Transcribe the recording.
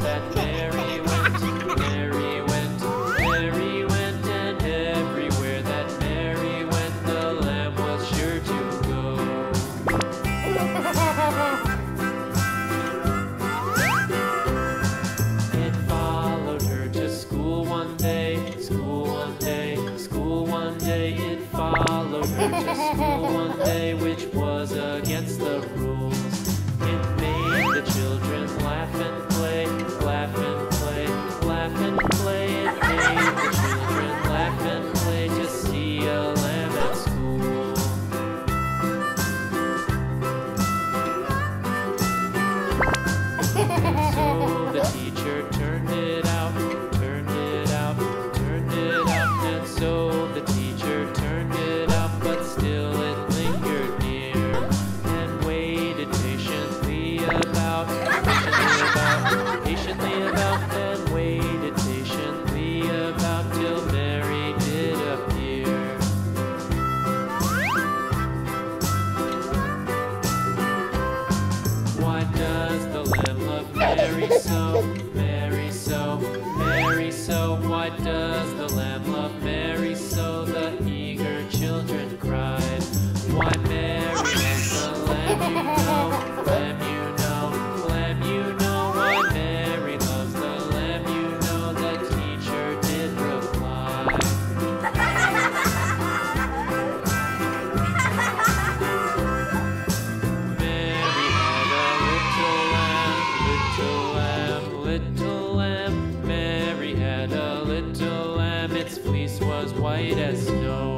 that Mary went, Mary went, Mary went. And everywhere that Mary went, the lamb was sure to go. It followed her to school one day, school one day, school one day. It followed her to school one day, which was against the rules. It made the children laugh and play, laugh and play, laugh and play. It made the children laugh and play to see a lamb at school. And so the teacher turned it out, turned it out, turned it out. And so the teacher turned it out, but still it lingered near, and waited patiently about, patiently about, patiently about, and waited patiently about till Mary did appear. Why does the lamb love Mary so, Mary so, Mary so? Why does the lamb love Mary so? The eager children cried. Why Mary loves the lamb, you know, lamb, you know, lamb, you know. Why Mary loves the lamb, you know, the teacher did reply. Mary had a little lamb, little lamb, little lamb. Mary had a little lamb, its fleece was white as snow.